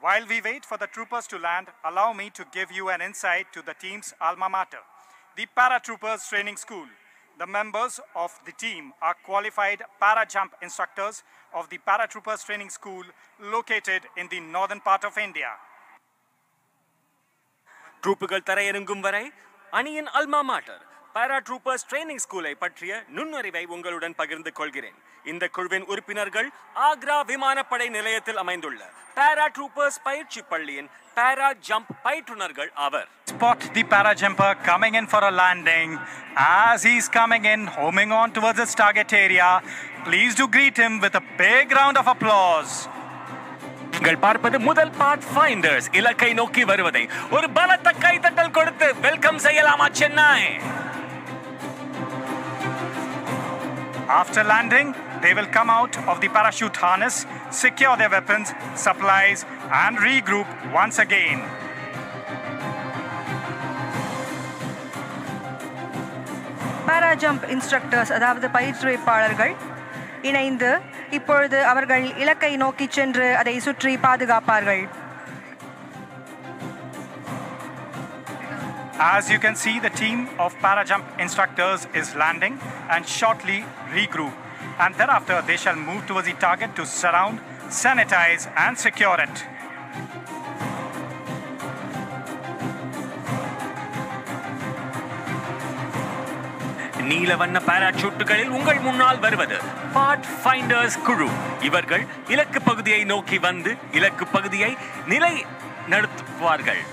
While we wait for the troopers to land, allow me to give you an insight to the team's alma mater, the Paratroopers Training School. The members of the team are qualified para-jump instructors of the Paratroopers Training School located in the northern part of India. Troopugal Tarayerungum Varai, Ani in Alma Mater, Paratroopers Training School I Patria, Nunarivai Ungaludan Pagirand Kolgirin. In the Kurvin Urpinargal, Agra Vimana Paday Nilayathil Amaindulla, Paratroopers Payirchi Palliyan, Para-jump Paitrunargal Avar. Spot the para-jumper coming in for a landing. As he's coming in, homing on towards his target area, please do greet him with a big round of applause. Galparpadu Mudal Pathfinders, Ilakai Noki Varvade, Ur Balatakai Tatal Kurte, welcome Sayalama Chennai. After landing, they will come out of the parachute harness, secure their weapons, supplies, and regroup once again. Para-jump instructors, Adavada Paitru Palargal, இணைந்து இப்பொழுது அவர்கள் இலக்கை நோக்கி சென்று அதை சுற்றி பாதுகாப்பார்கள். As you can see, the team of para-jump instructors is landing and shortly regroup, and thereafter they shall move towards the target to surround, sanitize and secure it. நீலவண்ண பாராசூட்டுகளில் உங்கள் முன்னால் வருவது பாத்ஃபைண்டர்ஸ் குழு. இவர்கள் இலக்கு பகுதியை நோக்கி வந்து இலக்கு பகுதியை நிலை நடத்துவார்கள்.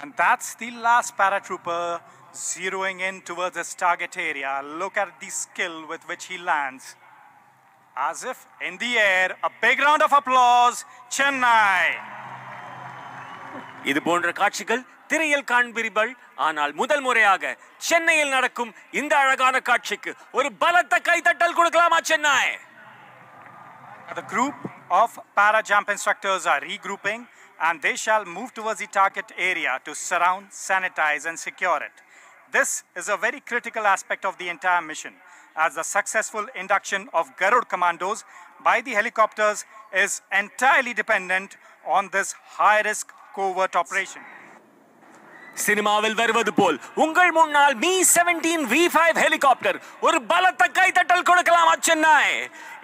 And that's the last paratrooper zeroing in towards his target area. Look at the skill with which he lands. As if in the air, a big round of applause, Chennai. இது போன்ற காட்சிகள் திரையில் காண்பிரிபல். ஆனால் முதல் முறையாக சென்னையில் நடக்கும் இந்த அழகான காட்சிக்கு ஒரு பலத்த கைதட்டல் கொடுக்கலாமா Chennai? The group of para-jump instructors are regrouping and they shall move towards the target area to surround, sanitize and secure it. This is a very critical aspect of the entire mission, as the successful induction of Garud commandos by the helicopters is entirely dependent on this high-risk covert operation. சினிமாவில் வருவது போல் உங்கள் முன்னால் Mi-17 V5 helicopter ஒரு பலத்த கைதட்டல் கொடுக்கலாம் சென்னை.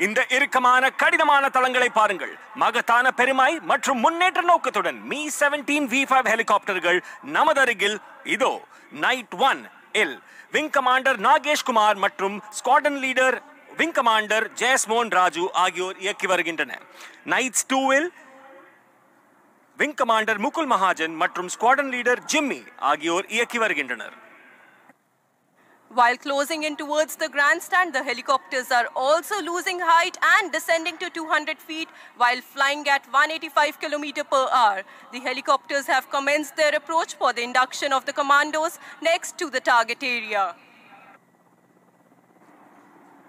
இந்த இறுக்கமான கடினமான தளங்களை பாருங்கள். மகத்தான பெருமை மற்றும் முன்னேற்ற நோக்கத்துடன் Mi-17 V5 ஹெலிகாப்டர்கள் நமது அருகில் இதோ. Night 1 wing commander Nagesh Kumar மற்றும் squadron leader wing commander Jasmon Raju ஆகியோர் இயக்கி வருகின்றனர். Night 2 Wing Commander Mukul Mahajan matrum Squadron Leader Jimmy agiyor iyaki varugindranar. While closing in towards the grandstand, the helicopters are also losing height and descending to 200 feet while flying at 185 km/h. The helicopters have commenced their approach for the induction of the commandos next to the target area.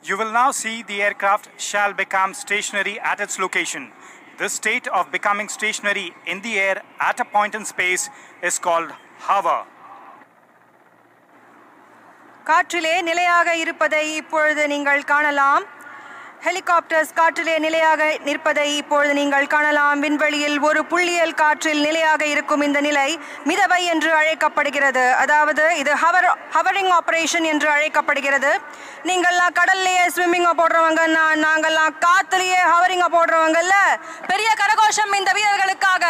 You will now see the aircraft shall become stationary at its location. This state of becoming stationary in the air at a point in space is called hover. காற்றிலே நிலையாக இருப்பதை இப்பொழுது நீங்கள் காணலாம். Helicopters காற்றிலே நிலையாக நிற்பதை இப்பொழுது நீங்கள் காணலாம். விண்வெளியில் ஒரு புள்ளியல் காற்றில் நிலையாக இருக்கும் இந்த நிலை மிதவை என்று அழைக்கப்படுகிறது. அதாவது இது ஹவரிங் ஆபரேஷன் என்று அழைக்கப்படுகிறது. நீங்கள்லாம் கடல்லையே ஸ்விம்மிங்கை போடுறவங்க, நாங்கள்லாம் காற்றுலையே ஹவரிங்கை போடுறவங்கல்ல. பெரிய கரகோஷம் இந்த வீரர்களுக்காக.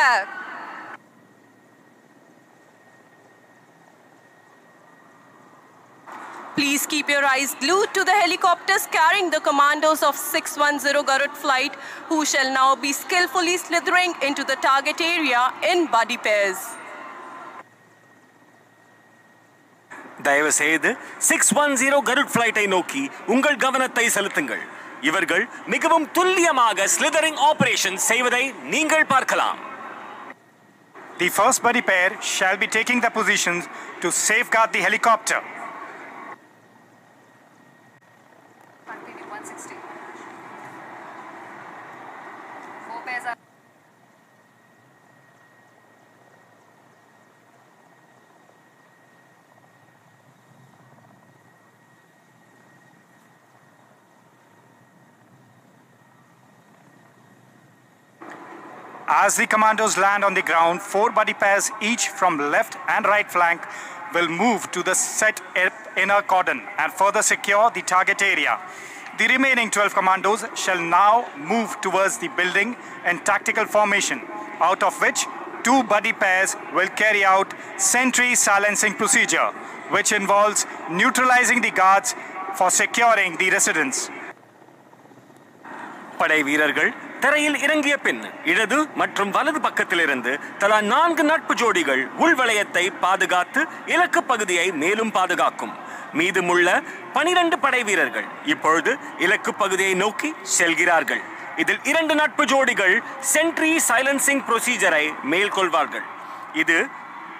Please keep your eyes glued to the helicopters carrying the commandos of 610 Garud Flight, who shall now be skillfully slithering into the target area in buddy pairs. Daiva Sayed, 610 Garud Flight I Noki, Ungal Governor Thai Salatangal. இவர்கள் மிகவும் துல்லியமாக slithering operations செய்வதை நீங்கள் பார்க்கலாம். The first buddy pair shall be taking the positions to safeguard the helicopter. As the commandos land on the ground, four buddy pairs each from left and right flank will move to the set inner cordon and further secure the target area. The remaining 12 commandos shall now move towards the building in tactical formation, out of which two buddy pairs will carry out sentry silencing procedure, which involves neutralizing the guards for securing the residence. படை வீரர்கள் தரையில் இறங்கிய பின் இடது மற்றும் வலது பக்கத்திலிருந்து தலா 4 நட்பு ஜோடிகள் உள்வளையத்தை பாதுகாத்து இலக்கு பகுதியை மேலும் பாதுகாக்கும். மீதமுள்ள 12 படை வீரர்கள் இப்பொழுது இலக்கு பகுதியை நோக்கி செல்கிறார்கள். இதில் 2 நட்பு ஜோடிகள் சென்ட்ரி சைலன்சிங் ப்ரோசீஜரை மேற்கொள்வார்கள். இது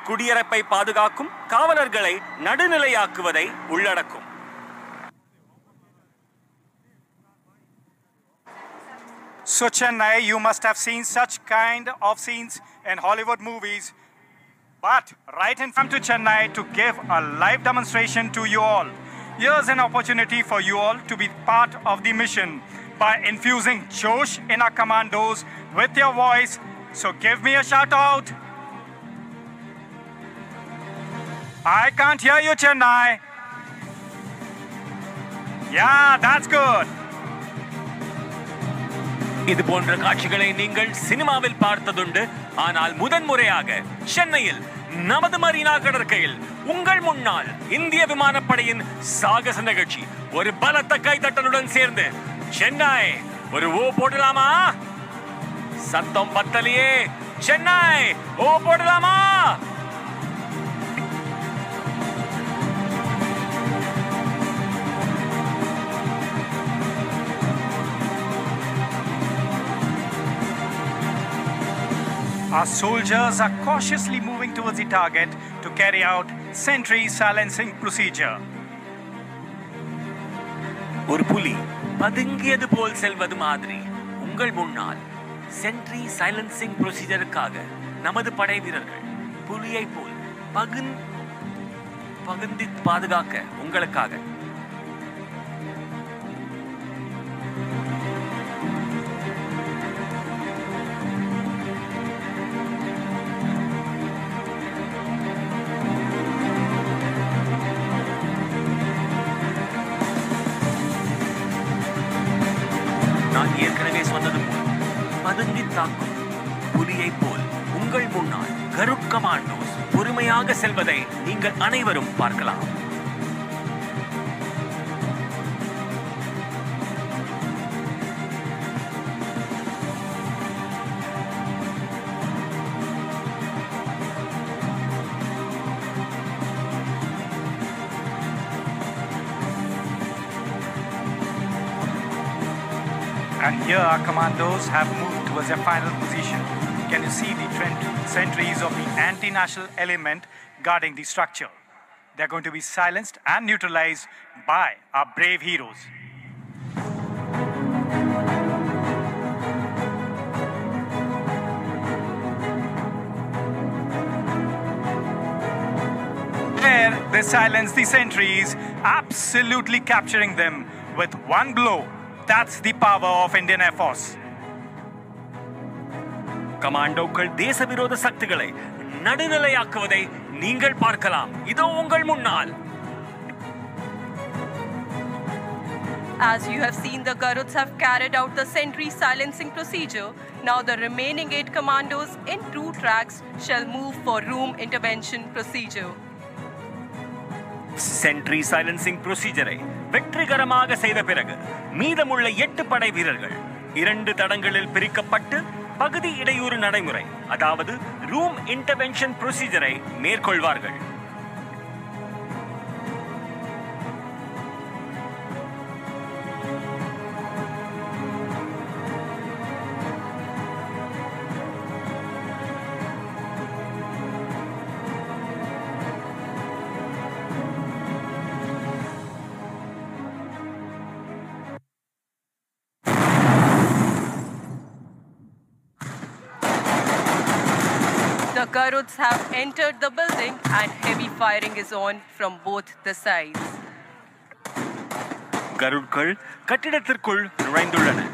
குடியரப்பை பாதுகாக்கும் காவலர்களை நடுநிலையாக்குவதை உள்ளடக்கும். So Chennai, you must have seen such kind of scenes in Hollywood movies. But right in front to Chennai to give a live demonstration to you all. Here's an opportunity for you all to be part of the mission by infusing Josh in our commandos with your voice. So give me a shout out. I can't hear you, Chennai. Yeah, that's good. இது போன்ற காட்சிகளை நீங்கள் சினிமாவில் பார்த்ததுண்டு. ஆனால் முதன்முறையாக சென்னையில் நமது Marina கடற்கையில் உங்கள் முன்னால் இந்திய விமானப்படையின் சாகச நிகழ்ச்சி ஒரு பலத்த கைதட்டலுடன் சேர்ந்து சென்னை ஒரு ஓ போடலாமா? சத்தம் பத்தலையே. சென்னை ஓ போடலாமா? Our soldiers are cautiously moving towards the target to carry out sentry silencing procedure. ஒரு புலி பதுங்கியது போல் செல்வது மாதிரி உங்கள் முன்னால் sentry silencing procedure-க்காக நமது படை வீரர்கள் புலியை போல் பகுந்தி பாதுகாக்க உங்களுக்காக செல்வதை நீங்கள் அனைவரும் பார்க்கலாம். And here our commandos have moved towards their final position. Can you see the sentries of the anti-national element guarding the structure? They're going to be silenced and neutralized by our brave heroes. There, they silence the sentries, absolutely capturing them with one blow. That's the power of Indian Air Force. கமாண்டோக்கள் தேச விரோத சக்திகளை நடுநிலையாக்குவதை நீங்கள் பார்க்கலாம். இதோ உங்கள் முன்னால். As you have seen, the Garuds have carried out the sentry silencing procedure. Now the remaining 8 commandos in 2 tracks shall move for room intervention procedure. Sentry silencing procedure-ஐ வெற்றிகரமாக செய்த பிறகு மீதமுள்ள 8 படை வீரர்கள் 2 தடங்களில் பிரிக்கப்பட்டு பகுதி இடையூறு நடைமுறை அதாவது ரூம் இன்டர்வென்ஷன் ப்ரொசீஜரை மேற்கொள்வார்கள். Garuds have entered the building and heavy firing is on from both the sides. Garudkal kattidatthirkul nuraindullana.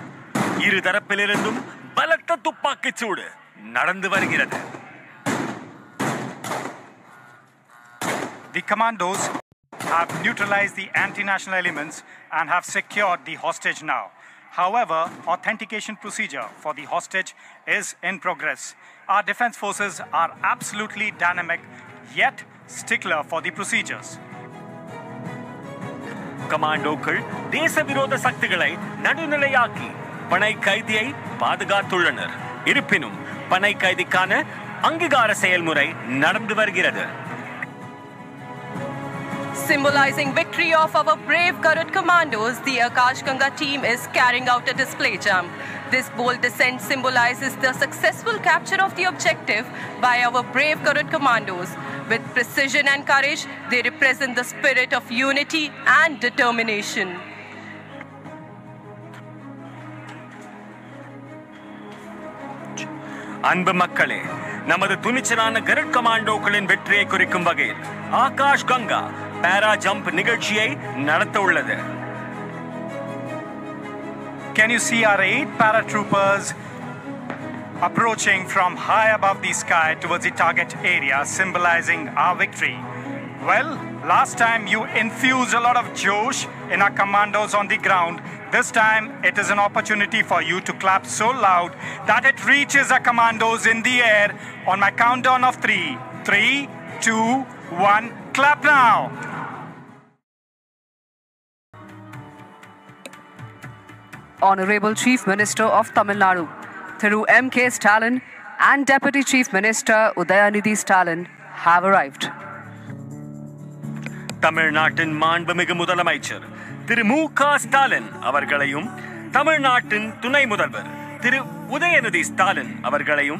Iru tharappilirundum balata thuppaakki choodu nadandu varugirathu. The commandos have neutralized the anti-national elements and have secured the hostage now. However, authentication procedure for the hostage is in progress. Our defense forces are absolutely dynamic, yet stickler for the procedures. Commandokal, desavirodha saktigalai nadunalayaki panai kaidiyai paadagaathullanar. Iripinum panai kaidikana angigara seyalmurai nadandu varugirathu. Symbolizing victory of our brave Garud commandos, the Akash Ganga team is carrying out a display jump. This bold descent symbolizes the successful capture of the objective by our brave Garud commandos. With precision and courage, they represent the spirit of unity and determination. அன்பு மக்களே, நமது துணிச்சலான கருட் கமாண்டோக்களின் வெற்றியை குறிக்கும் வகையில் ஆகாஷ் கங்கா பாரா jump நிகழ்ச்சியை நடத்த உள்ளது. Can you see our 8 paratroopers approaching from high above the sky towards the target area, symbolizing our victory? Well, last time you infused a lot of josh in our commandos on the ground. This time, it is an opportunity for you to clap so loud that it reaches our commandos in the air. On my countdown of 3, 2, 1, clap now. Honorable Chief Minister of Tamil Nadu, Thiru M.K. Stalin and Deputy Chief Minister Udayanidhi Stalin have arrived. Tamil Nadu Manbamiga Mudalamaitcher. Thiru M.K. Stalin avargalayum Tamil Nattin Thunai Mudalvar Thiru Udayanidhi Stalin avargalayum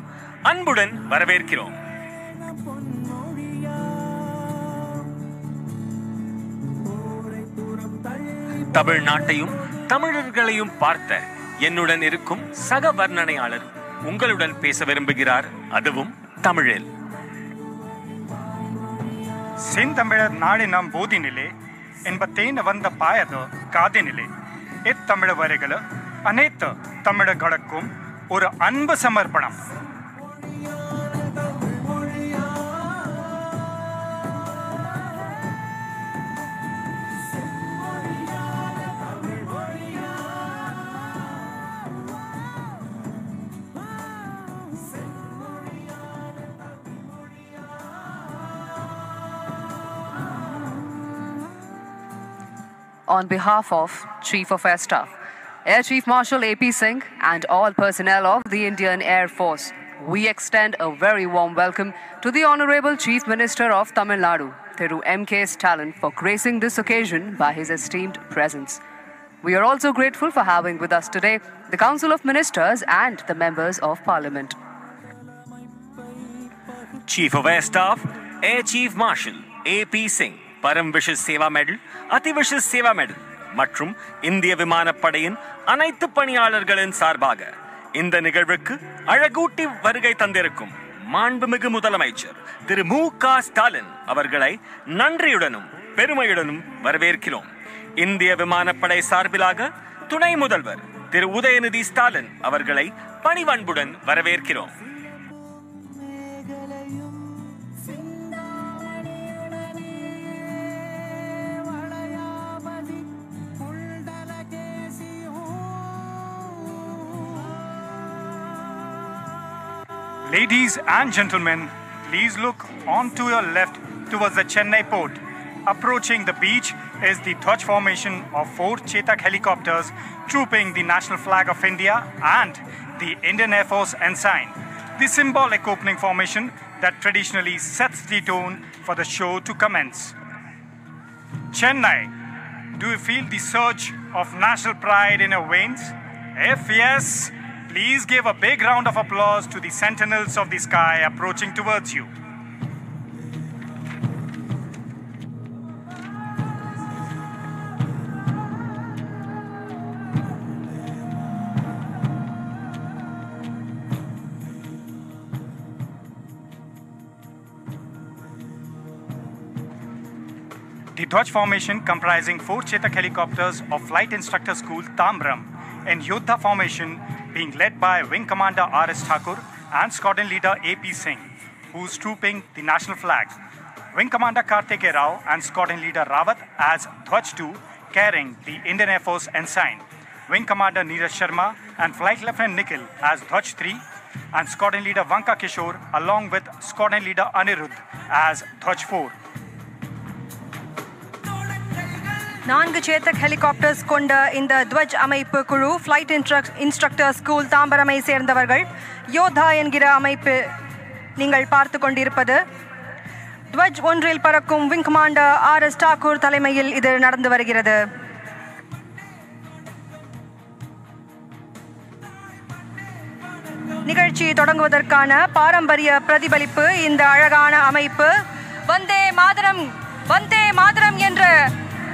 anbudan varaverkirom. Tamil Nattayum Tamilargalayum paartha ennudan irukkum saga varnanayalar ungaludan pesa virumbugirar adavum Tamilil. Sin Tamilar Nadinam bodinile Inbatena Vanda Payado, Kadinile, Et Tamida Varegala, Aneta, Tamida Gadakum, or Anba Samarpanam. On behalf of Chief of Air Staff, Air Chief Marshal A.P. Singh and all personnel of the Indian Air Force, we extend a very warm welcome to the Honorable Chief Minister of Tamil Nadu, Thiru M.K. Stalin, for gracing this occasion by his esteemed presence. We are also grateful for having with us today the Council of Ministers and the Members of Parliament. Chief of Air Staff, Air Chief Marshal A.P. Singh, Param Vishes Seva Medal, Ati Vishes Seva Medal, Matrum, India Vimana Padayin, Anaithu Paniyalargalin Sarbaga, Indha Nigalvukku, Azhagooti Varugai Tandirukkum, Manbamigu Mudalamaiyar, Thiru M.K. Stalin, Avargalai, Nandriyudanum, Perumayudanum, Varaverkirom, India Vimana Padai Sarbilaga, Thunai Mudalvar, Thiru Udayanidhi Stalin, Avargalai, Panivanbudan, Varaverkirom. Ladies and gentlemen, please look on to your left towards the Chennai port. Approaching the beach is the Dhwaj formation of 4 Chetak helicopters trooping the national flag of India and the Indian Air Force ensign. The symbolic opening formation that traditionally sets the tone for the show to commence. Chennai, do you feel the surge of national pride in your veins? If yes, please give a big round of applause to the sentinels of the sky approaching towards you. The Dhwaj formation comprising 4 Chetak helicopters of Flight Instructor School Tambram and Yodha formation being led by Wing Commander RS Thakur and Squadron Leader A.P. Singh, who is trooping the national flag. Wing Commander Karthike Rao and Squadron Leader Rawat as Dhwaj 2 carrying the Indian Air Force ensign. Wing Commander Neera Sharma and Flight Lieutenant Nikhil as Dhwaj 3 and Squadron Leader Vanka Kishore along with Squadron Leader Anirudh as Dhwaj 4. 4 Chetak helicopters konda இந்த Dhwaj அமைப்பு குழு Flight Instructor School தாம்பரமை சேர்ந்தவர்கள் யோதா என்கிற அமைப்பு நீங்கள் பார்த்து கொண்டிருப்பது Dhwaj 1-இல் பறக்கும் Wing Commander RS Thakur தலைமையில் இது நடந்து வருகிறது. நிகழ்ச்சி தொடங்குவதற்கான பாரம்பரிய பிரதிபலிப்பு இந்த அழகான அமைப்பு வந்தே மாதரம் என்ற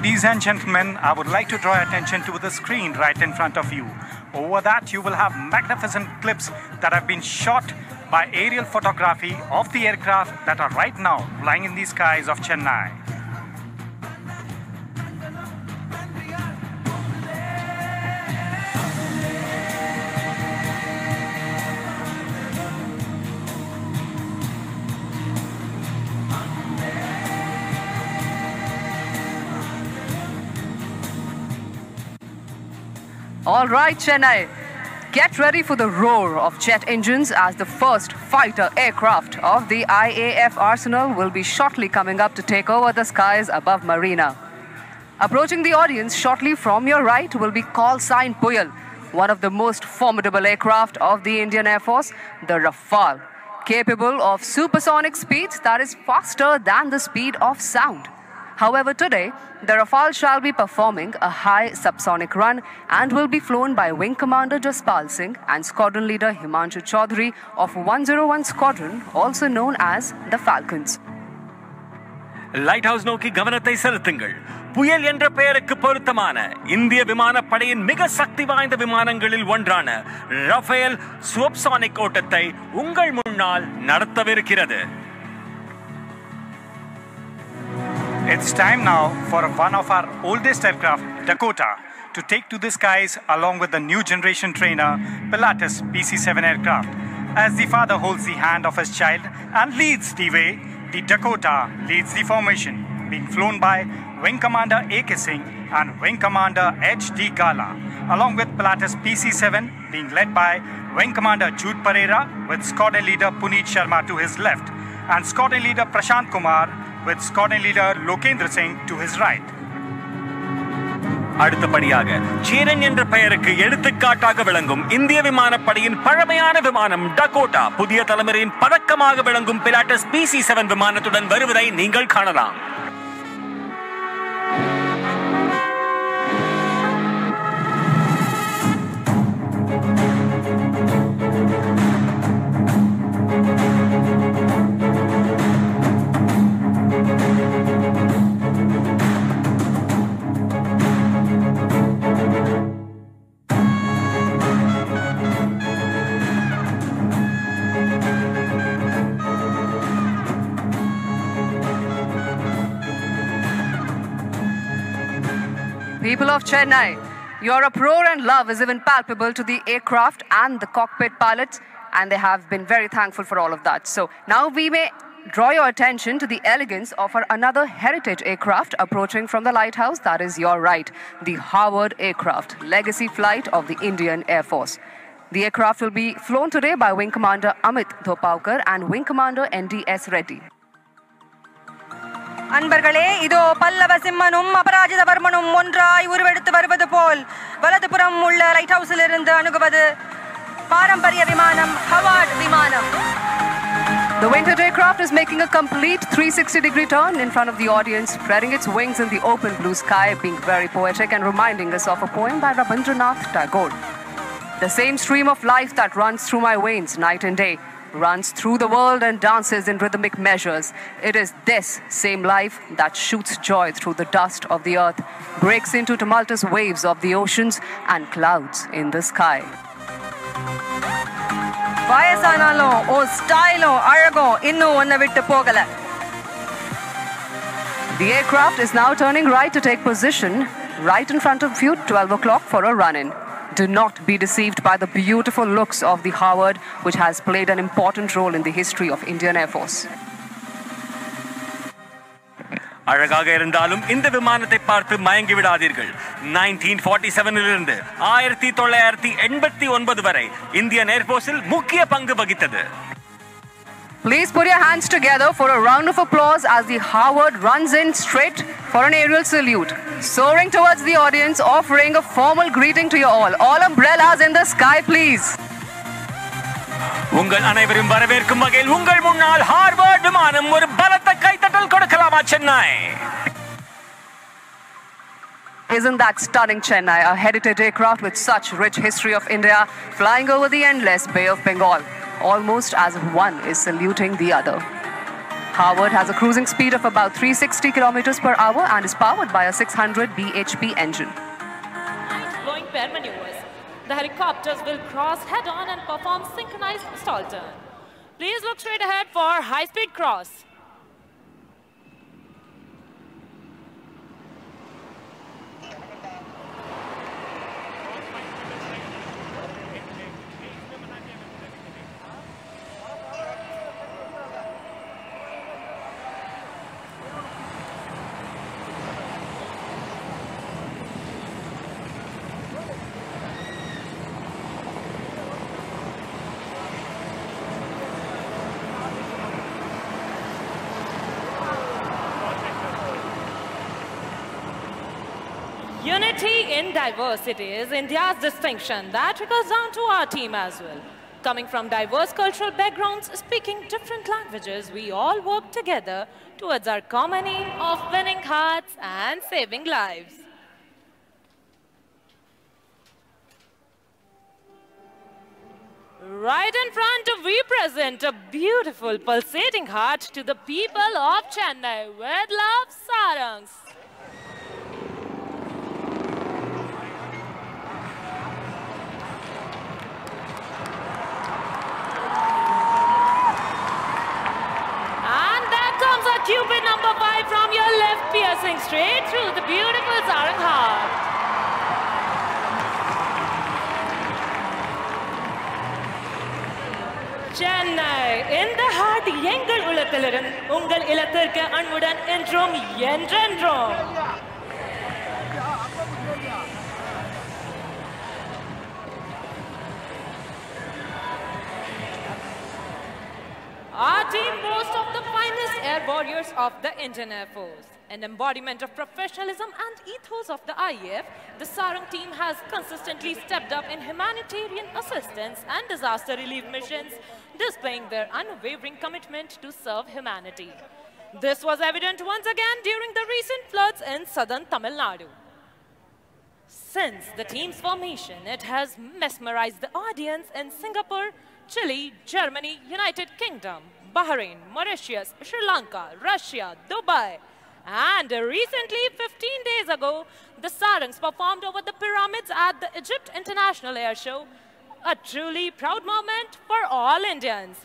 Ladies and gentlemen, I would like to draw attention to the screen right in front of you. Over that, you will have magnificent clips that have been shot by aerial photography of the aircraft that are right now flying in the skies of Chennai. All right, Chennai, get ready for the roar of jet engines as the first fighter aircraft of the IAF arsenal will be shortly coming up to take over the skies above Marina. Approaching the audience shortly from your right will be call sign Puyal, one of the most formidable aircraft of the Indian Air Force, the Rafale, capable of supersonic speeds that is faster than the speed of sound. However, today, the Rafale shall be performing a high subsonic run and will be flown by Wing Commander Jaspal Singh and Squadron Leader Himanshu Chaudhary of 101 Squadron, also known as the Falcons. Lighthouse Noki Governor Taisarathingal, Puyal Yendra Perek Purtamana, India Vimana Padi in Mega Saktiva in the Vimanangalil Wondrana, Rafale Swapsonic Otatai, Ungal Munnal, Nartavir Kirade. It's time now for one of our oldest aircraft, Dakota, to take to the skies along with the new generation trainer, Pilatus PC-7 aircraft. As the father holds the hand of his child and leads the way, the Dakota leads the formation, being flown by Wing Commander A.K. Singh and Wing Commander H.D. Gala, along with Pilatus PC-7 being led by Wing Commander Jude Pereira with Squadron Leader Puneet Sharma to his left and Squadron Leader Prashant Kumar with Squadron Leader Lokendra Singh to his right. அடுத்தபடியாக சேரன் என்ற பெயருக்கு எடுத்துக்காட்டாக விளங்கும் இந்திய விமானப்படையின் பழமையான விமானம் Dakota புதிய தலைமுறையின் பதக்கமாக விளங்கும் பிலாட்டஸ் PC-7 விமானத்துடன் வருவதை நீங்கள் காணலாம். People of Chennai, your uproar and love is even palpable to the aircraft and the cockpit pilots, and they have been very thankful for all of that. So now we may draw your attention to the elegance of another heritage aircraft approaching from the lighthouse that is your right, the Harvard aircraft, legacy flight of the Indian Air Force. The aircraft will be flown today by Wing Commander Amit Dhopaukar and Wing Commander NDS Reddy. அன்பர்களே இதோ பல்லவ சிம்மனும் அபராஜித வர்மனும் ஒன்றாய் உருவெடுத்து வருவது போல் வலதுபுறம் உள்ள light ஹவுஸில் இருந்து அணுகுவது பாரம்பரிய விமானம் ஹவார்ட் விமானம். The winged aircraft is making a complete 360-degree turn in front of the audience, spreading its wings in the open blue sky, being very poetic and reminding us of a poem by Rabindranath Tagore. The same stream of life that runs through my veins night and day runs through the world and dances in rhythmic measures. It is this same life that shoots joy through the dust of the earth, breaks into tumultuous waves of the oceans and clouds in the sky. Vayasanalo, O stylo, Arago, Innu Onna Vittu Pogala. The aircraft is now turning right to take position right in front of you 12 o'clock for a run-in. Do not be deceived by the beautiful looks of the Harvard, which has played an important role in the history of Indian Air Force. அழகாக இருந்தாலும் இந்த விமானத்தை பார்த்து மயங்கி விடாதீர்கள். 1947லிருந்து 1989 வரை Indian ஏர்போர்ஸில் முக்கிய பங்கு வகித்தது. Please put your hands together for a round of applause as the Harvard runs in straight for an aerial salute, soaring towards the audience, offering a formal greeting to you all. All umbrellas in the sky, please. உங்கள் அனைவரும் வரவேற்கும் வகையில் உங்கள் முன்னால் Harvard விமானம் ஒரு பலத்த கைதட்டல் கொடுக்கலாமா Chennai? Isn't that stunning, Chennai? A heritage aircraft with such rich history of India, flying over the endless Bay of Bengal, almost as if one is saluting the other. Harvard has a cruising speed of about 360 kilometers per hour and is powered by a 600 bhp engine. Blowing pair maneuvers. The helicopters will cross head-on and perform synchronized stall turn. Please look straight ahead for high-speed cross. Unity in diversity is India's distinction that trickles down to our team as well. Coming from diverse cultural backgrounds, speaking different languages, we all work together towards our common aim of winning hearts and saving lives. Right in front, we present a beautiful pulsating heart to the people of Chennai. With love, Sarang. Cupid number 5 from your left, piercing straight through the beautiful Sarang heart. Chennai, in the heart, yengal ulathilaran, ungal ilatharka anmudan endrum yendrendrum. Our team boasts of the finest air warriors of the Indian Air Force. An embodiment of professionalism and ethos of the IAF, the Sarang team has consistently stepped up in humanitarian assistance and disaster relief missions, displaying their unwavering commitment to serve humanity. This was evident once again during the recent floods in southern Tamil Nadu. Since the team's formation, it has mesmerized the audience in Singapore, Chile, Germany, United Kingdom, Bahrain, Mauritius, Sri Lanka, Russia, Dubai. And recently, 15 days ago, the Sarangs performed over the pyramids at the Egypt International Air Show. A truly proud moment for all Indians.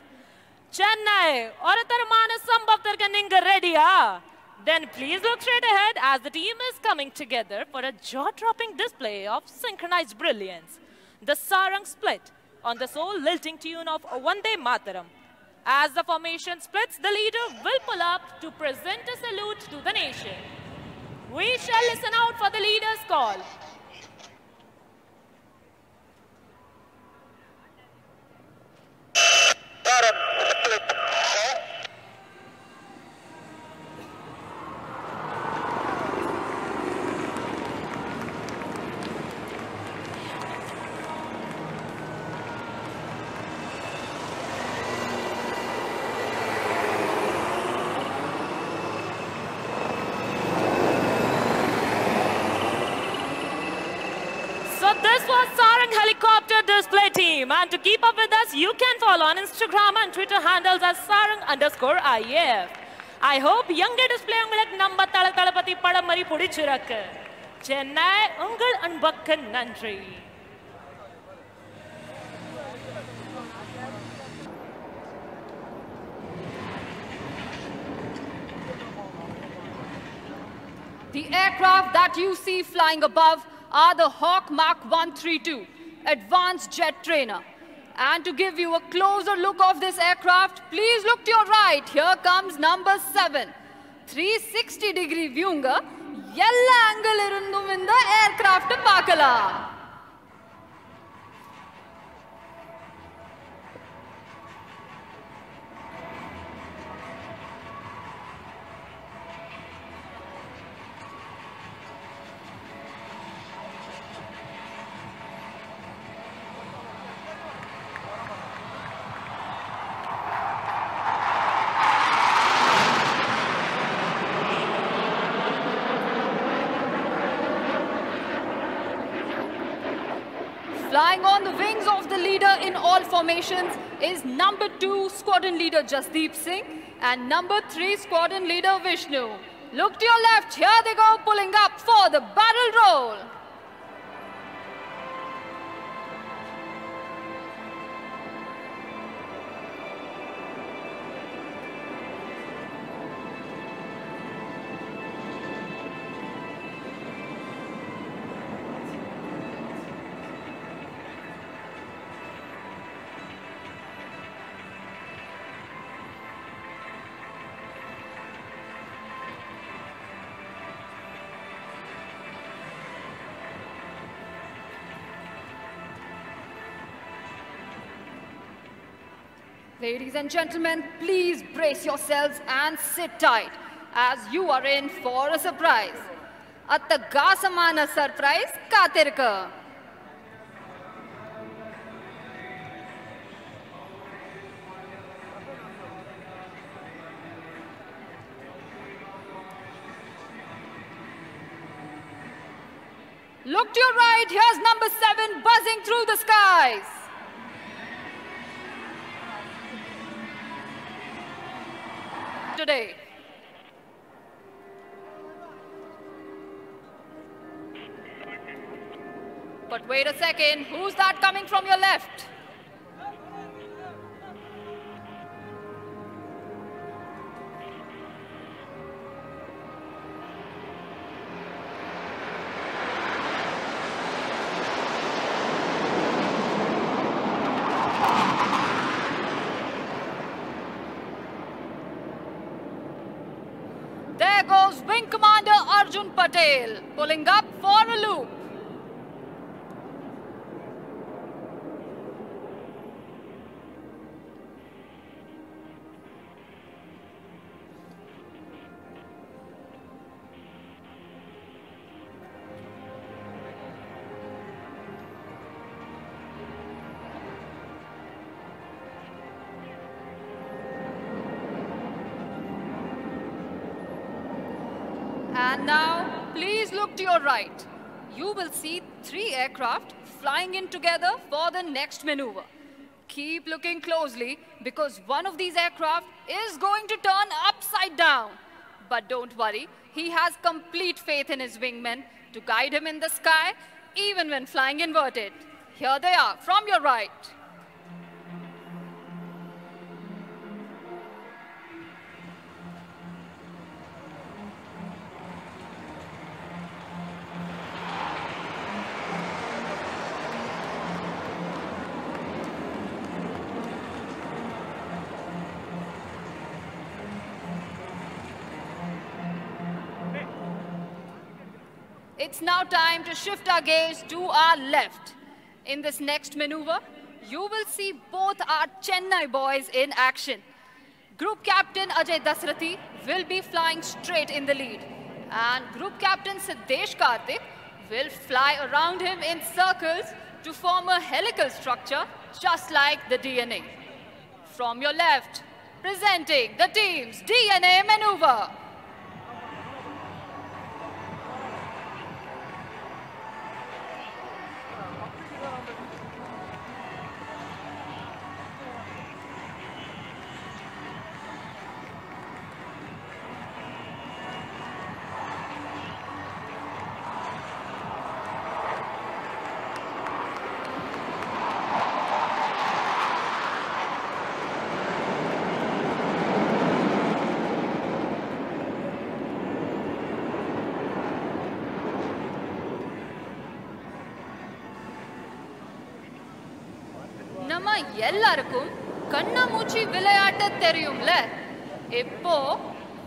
Chennai, Oratarmana Sambhavtarka Ninga Redia. Then please look straight ahead as the team is coming together for a jaw-dropping display of synchronized brilliance. The Sarang split on the soul-lilting tune of Vande Mataram. As the formation splits, the leader will pull up to present a salute to the nation. We shall listen out for the leader's call. So this was Sarang Helicopter Display Team. And to keep up with us, you can follow on Instagram and Twitter handles as Sarang_IAF. I hope younger display ungaluk namba thalapati padam mari pudichirukku. Chennai ungal anbakkan nandri. The aircraft that you see flying above are the Hawk Mark 132 Advanced Jet Trainer. And to give you a closer look of this aircraft, please look to your right. Here comes number 7. 360-degree viewunga, yella angle irundum in the aircraft paakala. Flying on the wings of the leader in all formations is number 2 Squadron Leader Jasdeep Singh and number 3 Squadron Leader Vishnu. Look to your left, here they go, pulling up for the barrel roll. Ladies and gentlemen, please brace yourselves and sit tight as you are in for a surprise. Atta gasamana surprise kathirka. Look to your right, here's number 7 buzzing through the skies. Today. But wait a second, who's that coming from your left? Pulling up for a loop. And now, please look to your right. You will see 3 aircraft flying in together for the next maneuver. Keep looking closely because one of these aircraft is going to turn upside down. But don't worry, he has complete faith in his wingmen to guide him in the sky even when flying inverted. Here they are from your right. It's now time to shift our gaze to our left. In this next maneuver, you will see both our Chennai boys in action. Group Captain Ajay Dasrathi will be flying straight in the lead. And Group Captain Siddesh Karthik will fly around him in circles to form a helical structure, just like the DNA. From your left, presenting the team's DNA maneuver. நம்ம எல்லாருக்கும் கண்ணாமூச்சி விளையாட்டு தெரியும்ல? இப்போ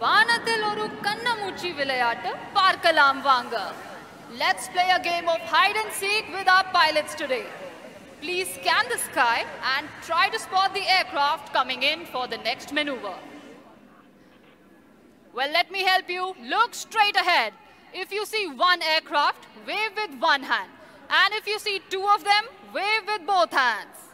வானத்தில் ஒரு கண்ணாமூச்சி விளையாட்டு பார்க்கலாம் வாங்க. Let's play a game of hide and seek with our pilots today. Please scan the sky and try to spot the aircraft coming in for the next maneuver. Well, let me help you. Look straight ahead. If you see one aircraft, wave with one hand. And if you see two of them, wave with both hands.